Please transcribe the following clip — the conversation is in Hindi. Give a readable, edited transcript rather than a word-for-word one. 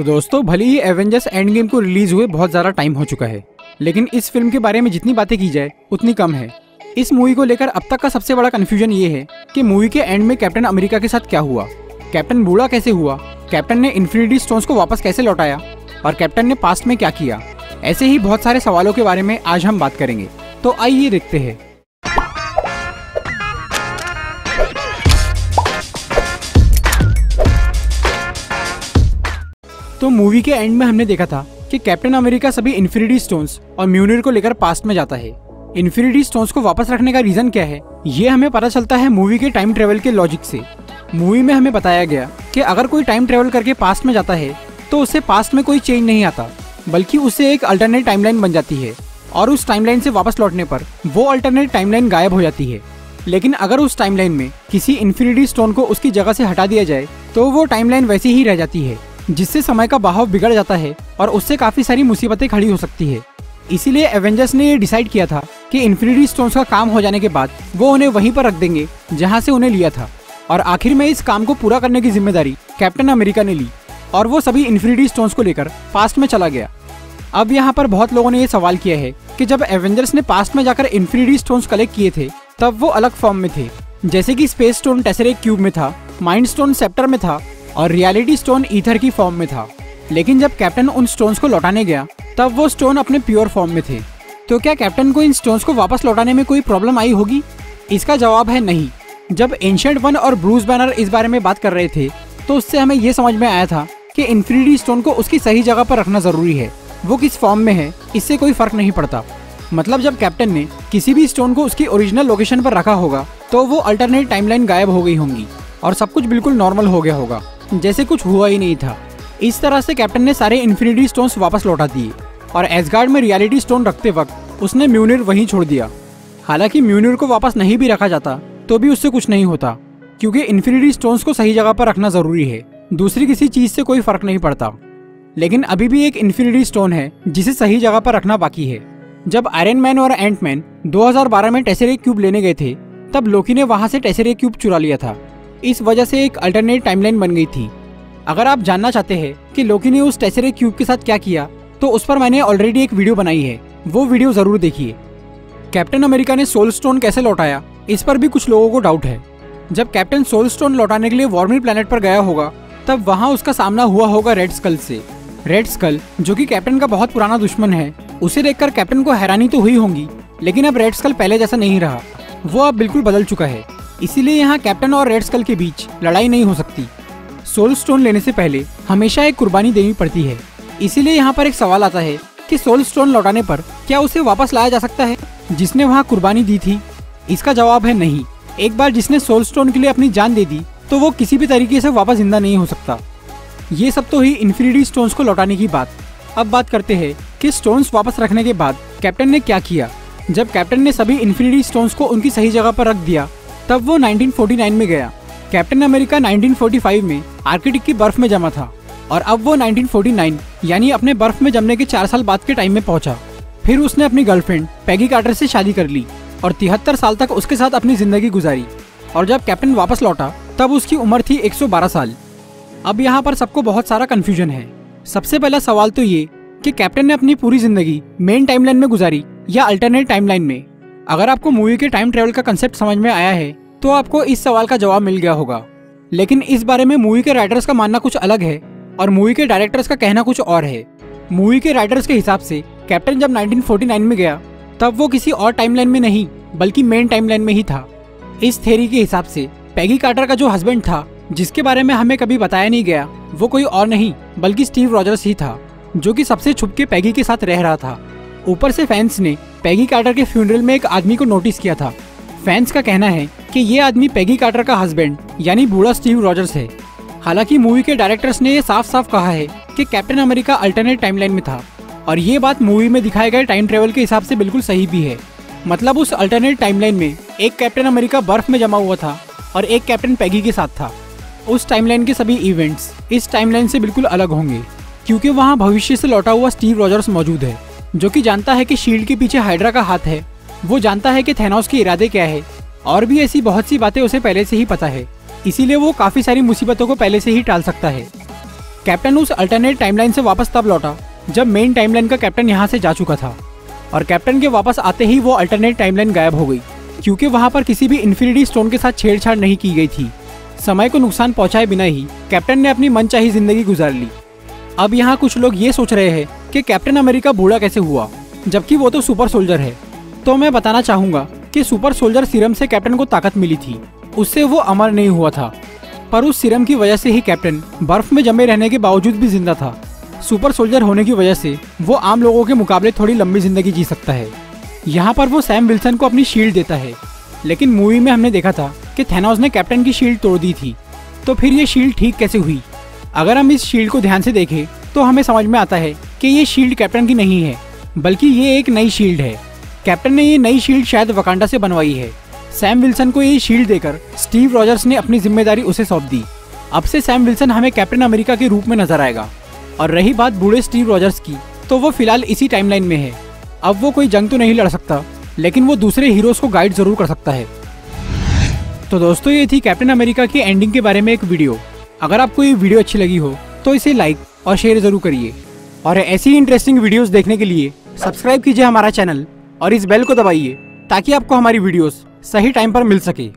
तो दोस्तों भले ही एवेंजर्स एंड गेम को रिलीज हुए बहुत ज़्यादा टाइम हो चुका है, लेकिन इस फिल्म के बारे में जितनी बातें की जाए उतनी कम है। इस मूवी को लेकर अब तक का सबसे बड़ा कन्फ्यूजन ये है कि मूवी के एंड में कैप्टन अमेरिका के साथ क्या हुआ, कैप्टन बूढ़ा कैसे हुआ, कैप्टन ने इन्फिनिटी स्टोन्स को वापस कैसे लौटाया और कैप्टन ने पास्ट में क्या किया। ऐसे ही बहुत सारे सवालों के बारे में आज हम बात करेंगे, तो आइए देखते हैं। तो मूवी के एंड में हमने देखा था कि कैप्टन अमेरिका सभी इन्फिनिटी स्टोन्स और म्यूनिर को लेकर पास्ट में जाता है। इन्फिनिटी स्टोन्स को वापस रखने का रीजन क्या है ये हमें पता चलता है मूवी के टाइम ट्रेवल के लॉजिक से। मूवी में हमें बताया गया कि अगर कोई टाइम ट्रेवल करके पास्ट में जाता है तो उससे पास्ट में कोई चेंज नहीं आता, बल्कि उससे एक अल्टरनेट टाइमलाइन बन जाती है और उस टाइमलाइन से वापस लौटने पर वो अल्टरनेट टाइमलाइन गायब हो जाती है। लेकिन अगर उस टाइमलाइन में किसी इन्फिनिटी स्टोन को उसकी जगह से हटा दिया जाए तो वो टाइमलाइन वैसे ही रह जाती है, जिससे समय का बहाव बिगड़ जाता है और उससे काफ़ी सारी मुसीबतें खड़ी हो सकती है। इसीलिए एवेंजर्स ने ये डिसाइड किया था कि इन्फिनिटी स्टोन्स का काम हो जाने के बाद वो उन्हें वहीं पर रख देंगे जहाँ से उन्हें लिया था, और आखिर में इस काम को पूरा करने की जिम्मेदारी कैप्टन अमेरिका ने ली और वो सभी इन्फिनिटी स्टोन्स को लेकर पास्ट में चला गया। अब यहाँ पर बहुत लोगों ने ये सवाल किया है कि जब एवेंजर्स ने पास्ट में जाकर इन्फिनिटी स्टोन्स कलेक्ट किए थे तब वो अलग फॉर्म में थे, जैसे कि स्पेस स्टोन टेसरेक्ट क्यूब में था, माइंड स्टोन सेप्टर में था और रियलिटी स्टोन ईथर की फॉर्म में था। लेकिन जब कैप्टन उन स्टोन्स को लौटाने गया तब वो स्टोन अपने प्योर फॉर्म में थे। तो क्या कैप्टन को इन स्टोन्स को वापस लौटाने में कोई प्रॉब्लम आई होगी? इसका जवाब है नहीं। जब एंशिएंट वन और ब्रूस बैनर इस बारे में बात कर रहे थे तो उससे हमें यह समझ में आया था कि इन्फिनिटी स्टोन को उसकी सही जगह पर रखना ज़रूरी है, वो किस फॉर्म में है इससे कोई फर्क नहीं पड़ता। मतलब जब कैप्टन ने किसी भी स्टोन को उसकी ओरिजिनल लोकेशन पर रखा होगा तो वो अल्टरनेट टाइमलाइन गायब हो गई होंगी और सब कुछ बिल्कुल नॉर्मल हो गया होगा, जैसे कुछ हुआ ही नहीं था। इस तरह से कैप्टन ने सारे इन्फिनिटी स्टोन्स वापस लौटा दिए और एसगार्ड में रियलिटी स्टोन रखते वक्त उसने म्यूनिर वहीं छोड़ दिया। हालांकि म्यूनिर को वापस नहीं भी रखा जाता तो भी उससे कुछ नहीं होता, क्योंकि इन्फिनिटी स्टोन्स को सही जगह पर रखना ज़रूरी है, दूसरी किसी चीज़ से कोई फर्क नहीं पड़ता। लेकिन अभी भी एक इन्फिनिटी स्टोन है जिसे सही जगह पर रखना बाकी है। जब आयरन मैन और एंट मैन 2012 में टेसरेक्ट क्यूब लेने गए थे तब लोकी ने वहाँ से टेसरेक्ट क्यूब चुरा लिया था, इस वजह से एक अल्टरनेट टाइमलाइन बन गई थी। अगर आप जानना चाहते हैं कि लोकी ने उस टेसरेक्ट क्यूब के साथ क्या किया तो उस पर मैंने ऑलरेडी एक वीडियो बनाई है, वो वीडियो ज़रूर देखिए। कैप्टन अमेरिका ने सोल स्टोन कैसे लौटाया इस पर भी कुछ लोगों को डाउट है। जब कैप्टन सोल स्टोन लौटाने के लिए वार्मिल प्लैनेट पर गया होगा तब वहाँ उसका सामना हुआ होगा रेड स्कल से। रेड स्कल जो कि कैप्टन का बहुत पुराना दुश्मन है, उसे देखकर कैप्टन को हैरानी तो हुई होगी, लेकिन अब रेड स्कल पहले जैसा नहीं रहा, वो अब बिल्कुल बदल चुका है। इसीलिए यहाँ कैप्टन और रेड स्कल के बीच लड़ाई नहीं हो सकती। सोल स्टोन लेने से पहले हमेशा एक कुर्बानी देनी पड़ती है, इसीलिए यहाँ पर एक सवाल आता है कि सोल स्टोन लौटाने पर क्या उसे वापस लाया जा सकता है जिसने वहाँ कुर्बानी दी थी? इसका जवाब है नहीं। एक बार जिसने सोल स्टोन के लिए अपनी जान दे दी तो वो किसी भी तरीके से वापस जिंदा नहीं हो सकता। ये सब तो ही इन्फिनिटी स्टोन्स को लौटाने की बात। अब बात करते हैं कि स्टोन्स वापस रखने के बाद कैप्टन ने क्या किया। जब कैप्टन ने सभी इन्फिनिटी स्टोन्स को उनकी सही जगह पर रख दिया तब वो 1949 में गया। कैप्टन अमेरिका 1945 में आर्कटिक की बर्फ में जमा था और अब वो 1949 यानी अपने बर्फ में जमने के 4 साल बाद के टाइम में पहुंचा। फिर उसने अपनी गर्लफ्रेंड पैगी कार्टर से शादी कर ली और 73 साल तक उसके साथ अपनी जिंदगी गुजारी। और जब कैप्टन वापस लौटा तब उसकी उम्र थी 112 साल। अब यहाँ पर सबको बहुत सारा कन्फ्यूजन है। सबसे पहला सवाल तो ये कि कैप्टन ने अपनी पूरी जिंदगी मेन टाइमलाइन में गुजारी या अल्टरनेट टाइमलाइन में। अगर आपको मूवी के टाइम ट्रेवल का कंसेप्ट समझ में आया है तो आपको इस सवाल का जवाब मिल गया होगा। लेकिन इस बारे में मूवी के राइटर्स का मानना कुछ अलग है और मूवी के डायरेक्टर्स का कहना कुछ और है। मूवी के राइटर्स के हिसाब से कैप्टन जब 1949 में गया तब वो किसी और टाइमलाइन में नहीं बल्कि मेन टाइमलाइन में ही था। इस थ्योरी के हिसाब से पैगी कार्टर का जो हस्बैंड था, जिसके बारे में हमें कभी बताया नहीं गया, वो कोई और नहीं बल्कि स्टीव रॉजर्स ही था, जो कि सबसे छुप के पैगी के साथ रह रहा था। ऊपर से फैंस ने पैगी कार्टर के फ्यूनरल में एक आदमी को नोटिस किया था। फैंस का कहना है कि ये आदमी पैगी कार्टर का हस्बैंड यानी बूढ़ा स्टीव रॉजर्स है। हालांकि मूवी के डायरेक्टर्स ने यह साफ साफ कहा है कि कैप्टन अमेरिका अल्टरनेट टाइमलाइन में था और ये बात मूवी में दिखाए गए टाइम ट्रेवल के हिसाब से बिल्कुल सही भी है। मतलब उस अल्टरनेट टाइमलाइन में एक कैप्टन अमेरिका बर्फ में जमा हुआ था और एक कैप्टन पैगी के साथ था। उस टाइमलाइन के सभी इवेंट्स इस टाइमलाइन से बिल्कुल अलग होंगे, क्योंकि वहाँ भविष्य से लौटा हुआ स्टीव रॉजर्स मौजूद है, जो कि जानता है कि शील्ड के पीछे हाइड्रा का हाथ है। वो जानता है कि थैनोस के इरादे क्या है और भी ऐसी बहुत सी बातें उसे पहले से ही पता है, इसीलिए वो काफ़ी सारी मुसीबतों को पहले से ही टाल सकता है। कैप्टन उस अल्टरनेट टाइमलाइन से वापस तब लौटा जब मेन टाइमलाइन का कैप्टन यहाँ से जा चुका था, और कैप्टन के वापस आते ही वो अल्टरनेट टाइमलाइन गायब हो गई क्योंकि वहाँ पर किसी भी इन्फिनिटी स्टोन के साथ छेड़छाड़ नहीं की गई थी। समय को नुकसान पहुँचाए बिना ही कैप्टन ने अपनी मनचाही जिंदगी गुजार ली। अब यहाँ कुछ लोग ये सोच रहे हैं कि कैप्टन अमेरिका बूढ़ा कैसे हुआ जबकि वो तो सुपर सोल्जर है। तो मैं बताना चाहूँगा कि सुपर सोल्जर सीरम से कैप्टन को ताकत मिली थी, उससे वो अमर नहीं हुआ था, पर उस सीरम की वजह से ही कैप्टन बर्फ में जमे रहने के बावजूद भी जिंदा था। सुपर सोल्जर होने की वजह से वो आम लोगों के मुकाबले थोड़ी लंबी जिंदगी जी सकता है। यहाँ पर वो सैम विल्सन को अपनी शील्ड देता है, लेकिन मूवी में हमने देखा था कि थैनोस ने कैप्टन की शील्ड तोड़ दी थी, तो फिर ये शील्ड ठीक कैसे हुई? अगर हम इस शील्ड को ध्यान से देखें तो हमें समझ में आता है कि ये शील्ड कैप्टन की नहीं है, बल्कि ये एक नई शील्ड है। कैप्टन ने ये नई शील्ड शायद वकांडा से बनवाई है। सैम विल्सन को ये शील्ड देकर स्टीव रॉजर्स ने अपनी जिम्मेदारी उसे सौंप दी। अब से सैम विल्सन हमें कैप्टन अमेरिका के रूप में नजर आएगा। और रही बात बूढ़े स्टीव रॉजर्स की, तो वो फिलहाल इसी टाइमलाइन में है। अब वो कोई जंग तो नहीं लड़ सकता, लेकिन वो दूसरे हीरोज़ को गाइड जरूर कर सकता है। तो दोस्तों, ये थी कैप्टन अमेरिका की एंडिंग के बारे में एक वीडियो। अगर आपको ये वीडियो अच्छी लगी हो तो इसे लाइक और शेयर ज़रूर करिए, और ऐसी इंटरेस्टिंग वीडियोस देखने के लिए सब्सक्राइब कीजिए हमारा चैनल और इस बेल को दबाइए ताकि आपको हमारी वीडियोस सही टाइम पर मिल सके।